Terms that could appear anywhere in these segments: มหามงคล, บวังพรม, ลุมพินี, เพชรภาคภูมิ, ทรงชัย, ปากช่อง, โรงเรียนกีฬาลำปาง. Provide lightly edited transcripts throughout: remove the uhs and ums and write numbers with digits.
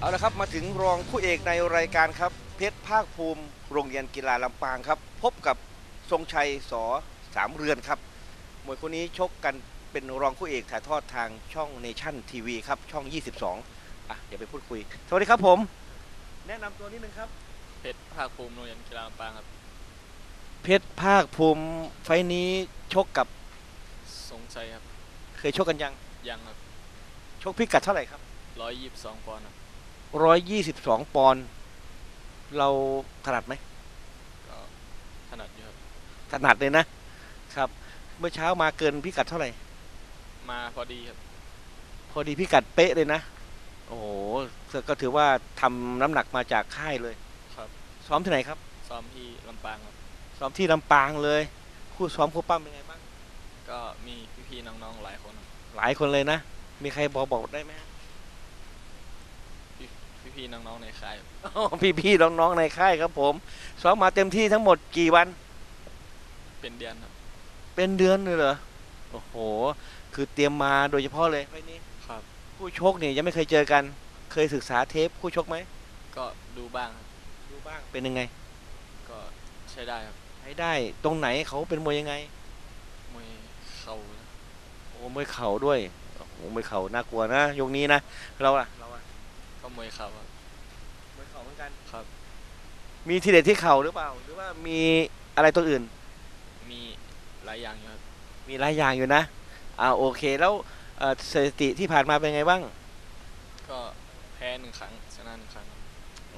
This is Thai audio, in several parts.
เอาละครับมาถึงรองผู้เอกในรายการครับเพชรภาคภูมิโรงเรียนกีฬาลำปางครับพบกับทรงชัยส.สามเรือนครับมวยคู่นี้ชกกันเป็นรองคู่เอกถ่ายทอดทางช่องเนชั่นทีวีครับช่อง22อ่ะเดี๋ยวไปพูดคุยสวัสดีครับผมแนะนำตัวนิดนึงครับเพชรภาคภูมิโรงเรียนกีฬาลำปางครับเพชรภาคภูมิไฟนี้ชกกับทรงชัยครับเคยชกกันยังครับชกพิกัดเท่าไหร่ครับ122ปอนด์ครับ122ปอนด์เราถนัดไหมก็ถนัดอยู่ครับถนัดเลยนะครับเมื่อเช้ามาเกินพิกัดเท่าไหร่มาพอดีครับพอดีพิกัดเป๊ะเลยนะโอ้โหก็ถือว่าทำน้ำหนักมาจากค่ายเลยครับซ้อมที่ไหนครับซ้อมที่ลำปางครับซ้อมที่ลำปางเลยคู่ซ้อมคู่ปั้มเป็นไงบ้างก็มีพี่ๆน้องๆหลายคนเลยนะมีใครบอกได้ไหมพี่ๆน้องๆในค่ายพี่ๆน้องๆในค่ายครับผมซ้อมมาเต็มที่ทั้งหมดกี่วันเป็นเดือนครับเป็นเดือนเลยเหรอโอ้โหคือเตรียมมาโดยเฉพาะเลยไฟนี้ครับคู่ชกเนี่ยยังไม่เคยเจอกันเคยศึกษาเทปคู่ชกไหมก็ดูบ้างเป็นยังไงก็ใช้ได้ครับใช้ได้ตรงไหนเขาเป็นมวยยังไงมวยเข่าโอ้มวยเข่าด้วยโอ้มวยเข่าน่ากลัวนะยกนี้นะเราอะก็มวยเข่ามวยเข่าเหมือนกันครับมีทีเด็ดที่เข่าหรือเปล่าหรือว่ามีอะไรตัวอื่นมีหลายอย่างอยู่ครับมีหลายอย่างอยู่นะโอเคแล้วสถิติที่ผ่านมาเป็นไงบ้างก็แพ้1ครั้งชนะ1ครั้ง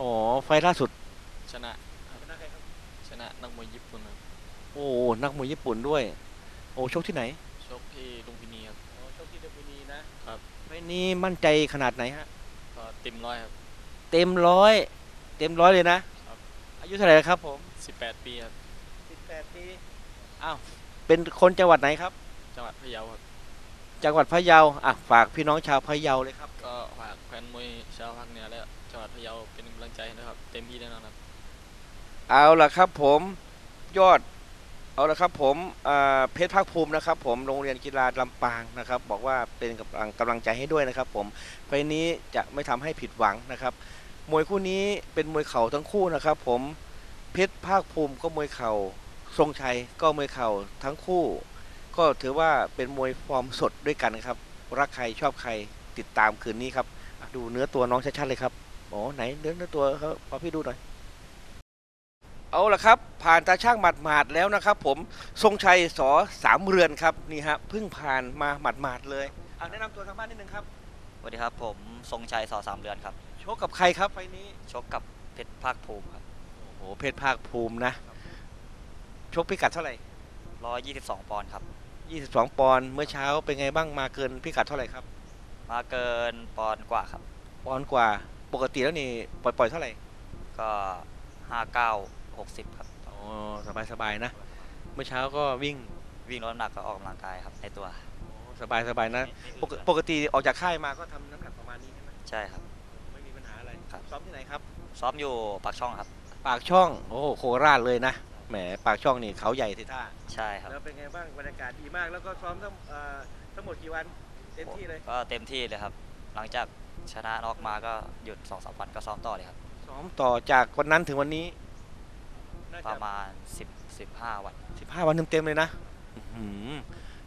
อ๋อไฟล่าสุดชนะใครครับชนะนักมวยญี่ปุ่นครับโอ้นักมวยญี่ปุ่นด้วยโอ้ชกที่ไหนชกที่ลุมพินีครับโอ้ชกที่ลุมพินีนะครับไฟนี้มั่นใจขนาดไหนฮะก็เต็มร้อยครับเต็มร้อยเลยนะครับอายุเท่าไหร่ครับผม18ปีครับ18ปีอ้าวเป็นคนจังหวัดไหนครับจังหวัดพะเยาครับจังหวัดพะเยาฝากพี่น้องชาวพะเยาเลยครับก็ฝากแฟนมวยชาวภาคเหนือและจังหวัดพะเยาเป็นกำลังใจนะครับเต็มที่แน่นอนครับเอาล่ะครับผมเอาล่ะครับผมเพชรภาคภูมินะครับผมโรงเรียนกีฬาลำปางนะครับบอกว่าเป็นกำลังใจให้ด้วยนะครับผมไฟนี้จะไม่ทำให้ผิดหวังนะครับมวยคู่นี้เป็นมวยเข่าทั้งคู่นะครับผมเพชรภาคภูมิก็มวยเข่าทรงชัยก็มวยเข่าทั้งคู่ก็ถือว่าเป็นมวยฟอร์มสดด้วยกันครับรักใครชอบใครติดตามคืนนี้ครับดูเนื้อตัวน้องชัดๆเลยครับอ๋อไหนเนื้อตัวเขาพอพี่ดูหน่อยเอาล่ะครับผ่านตาช่างหมาดๆแล้วนะครับผมทรงชัยส.สามเรือนครับนี่ฮะเพิ่งผ่านมาหมาดๆเลยแนะนำตัวทางบ้านนิดนึงครับสวัสดีครับผมทรงชัยส.สามเรือนครับชกกับใครครับไฟนี้ชกกับเพชรภาคภูมิครับโอ้โหเพชรภาคภูมินะชกพิกัดเท่าไหร่122ปอนด์ครับ22ปอนด์เมื่อเช้าเป็นไงบ้างมาเกินพิกัดเท่าไหร่ครับมาเกินปอนด์กว่าครับปอนด์กว่าปกติแล้วนี่ปล่อยเท่าไหร่ก็59 60ครับอ๋อสบายๆนะเมื่อเช้าก็วิ่งน้ำหนักก็ออกกำลังกายครับในตัวสบายนะปกติออกจากค่ายมาก็ทำน้ำหนักประมาณนี้ใช่ไหมใช่ครับไม่มีปัญหาอะไรครับซ้อมที่ไหนครับซ้อมอยู่ปากช่องครับปากช่องโอ้โหโคราชเลยนะแหมปากช่องนี่เขาใหญ่สิท่าใช่ครับแล้วเป็นไงบ้างบรรยากาศดีมากแล้วก็ซ้อมทั้งหมดกี่วันเต็มที่เลยก็เต็มที่เลยครับหลังจากชนะน็อกมาก็หยุด 2-3 วันก็ซ้อมต่อเลยครับซ้อมต่อจากวันนั้นถึงวันนี้ประมาณ15วันเต็มๆเลยนะ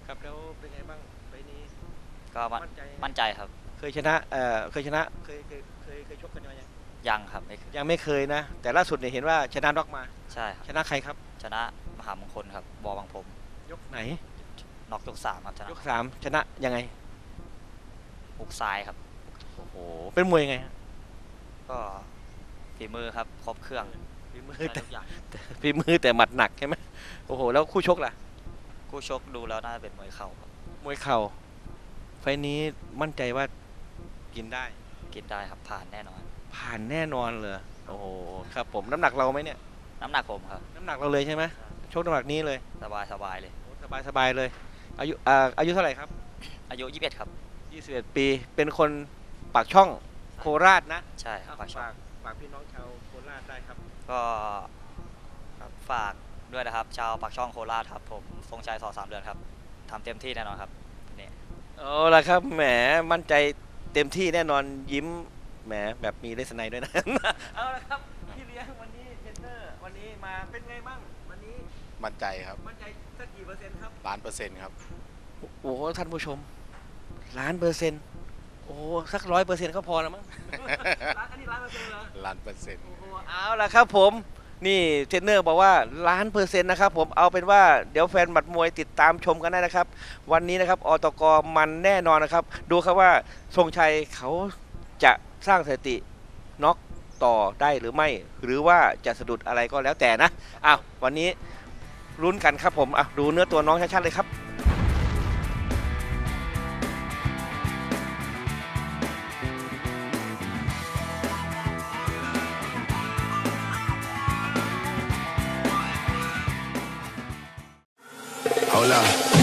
ครับแล้วเป็นไงบ้างไฟนี้ก็มั่นใจครับเคยชนะเคยชกกันมายังครับยังไม่เคยนะแต่ล่าสุดเนี่ยเห็นว่าชนะน็อกมาใช่ชนะใครครับชนะมหามงคลครับบวังพรมยกไหนน็อกยก3ครับชนะยก3ชนะยังไงหุกซ้ายครับโอ้โหเป็นมวยยังไงก็ฝีมือครับครบเครื่องฝีมือแต่หมัดหนักใช่ไหมโอ้โหแล้วคู่ชกล่ะคู่ชกดูแล้วน่าจะเป็นมวยเข่าครับมวยเข่าไฟนี้มั่นใจว่ากินได้ครับผ่านแน่นอนเลยโอ้โหครับผมน้ำหนักเราไหมเนี่ยน้ำหนักผมครับน้ำหนักเราเลยใช่ไหมชกน้ำหนักนี้เลยสบายเลยเลยอายุเท่าไหร่ครับอายุ21ครับ21ปีเป็นคนปากช่องโคราชนะใช่ครับปากช่องฝากพี่น้องชาวโคราชได้ครับก็ฝากด้วยนะครับชาวปากช่องโคราชครับผมทรงชัยส.สามเรือนครับทำเต็มที่แน่นอนครับนี่เอาล่ะครับแหมมั่นใจเต็มที่แน่นอนยิ้ม แหมแบบมีเลสไนด้วยนะ เอาละครับพี่เลี้ยงวันนี้เทรนเนอร์วันนี้มาเป็นไงบ้างวันนี้มั่นใจครับมั่นใจสักกี่เปอร์เซ็นต์ครับ1,000%ครับโอ้โหท่านผู้ชม1,000%โอ้สัก100%ก็พอแล้วมั้ง100%โอ้โหเอาล่ะครับผมนี่เทรนเนอร์บอกว่า1,000%นะครับผมเอาเป็นว่าเดี๋ยวแฟนหมัดมวยติดตามชมกันได้นะครับวันนี้นะครับอตก.มันแน่นอนนะครับดูครับว่าทรงชัยเขาจะสร้างสถิติน็อกต่อได้หรือไม่หรือว่าจะสะดุดอะไรก็แล้วแต่นะอ้าววันนี้ลุ้นกันครับผมอ่ะดูเนื้อตัวน้องชัดๆเลยครับHola